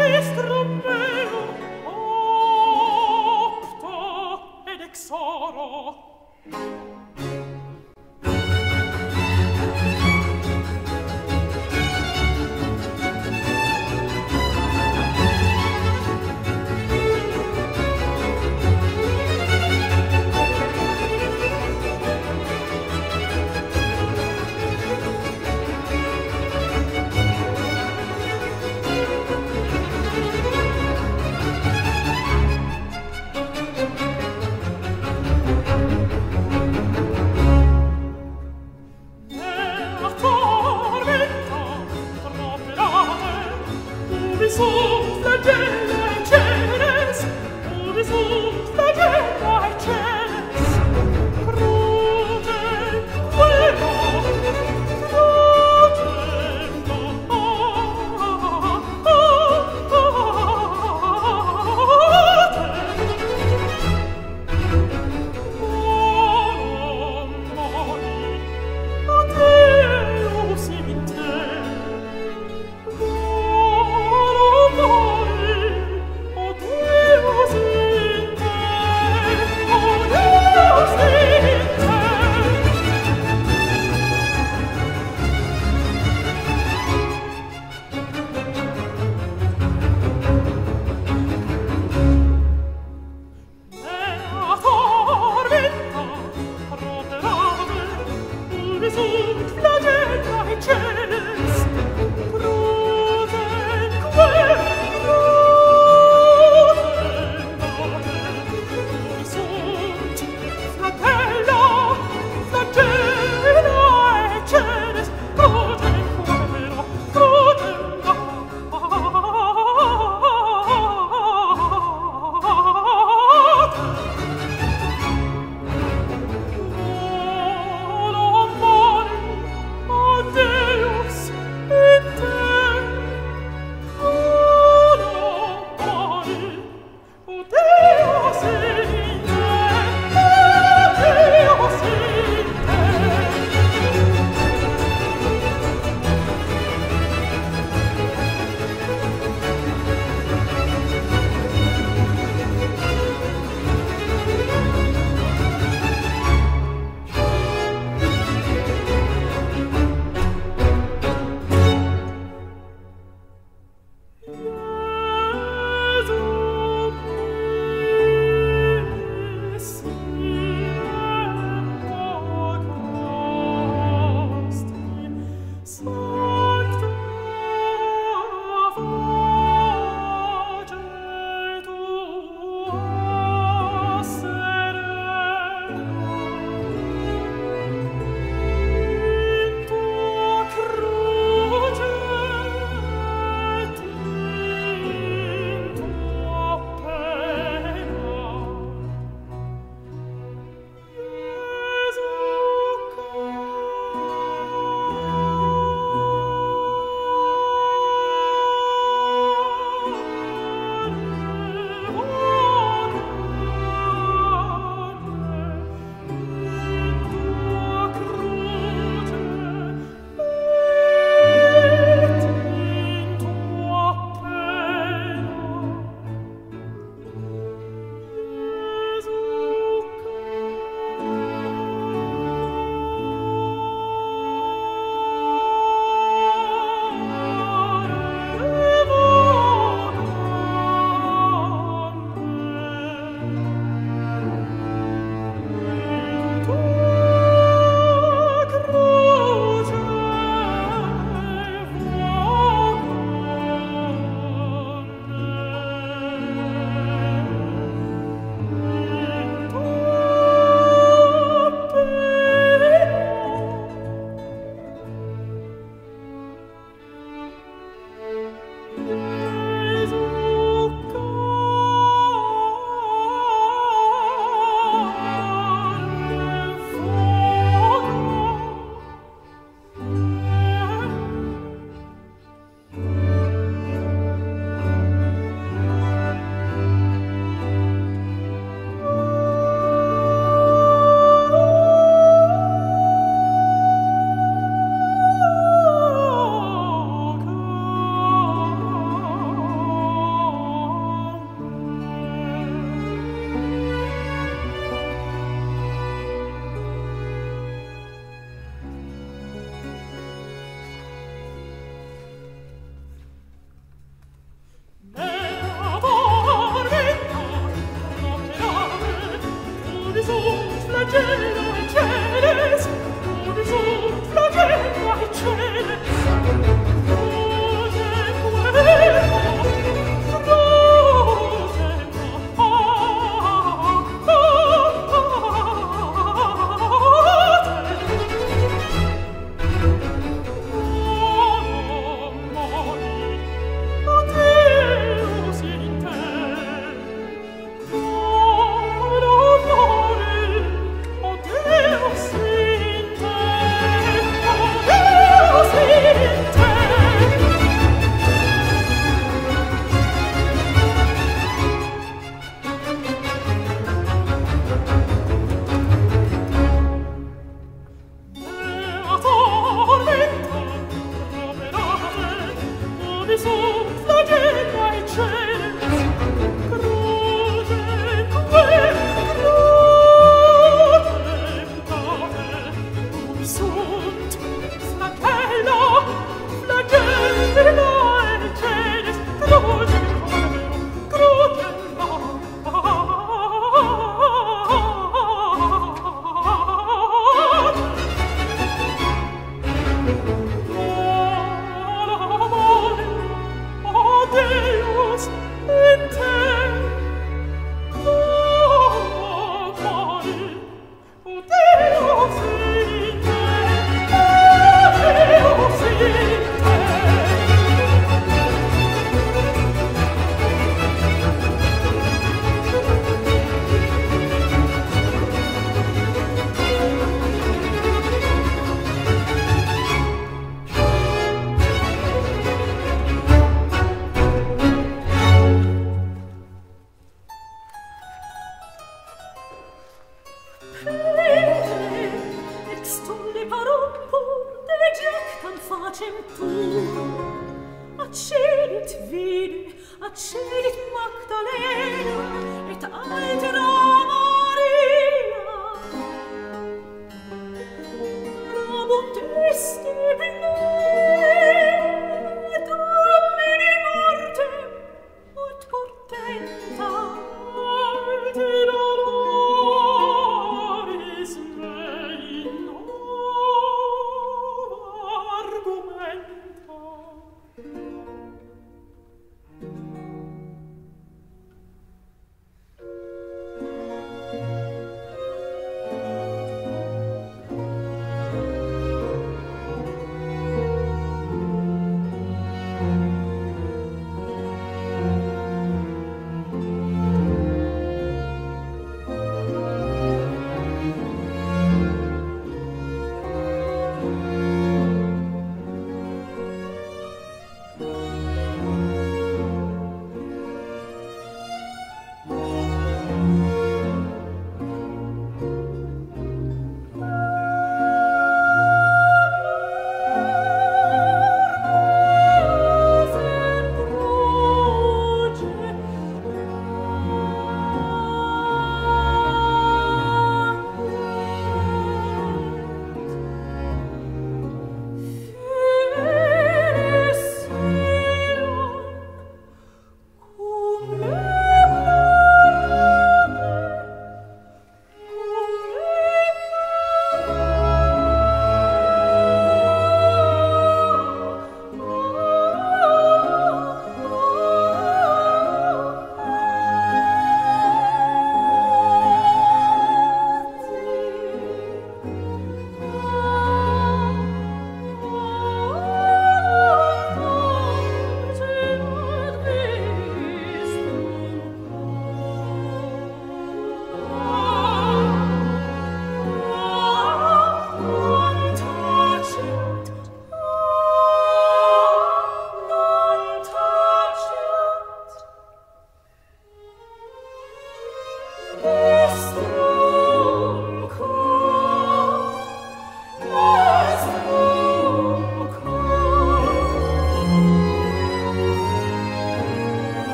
Maestro mio, oh.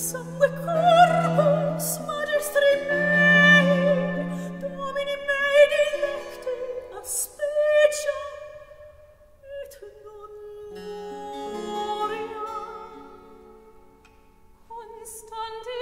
Stand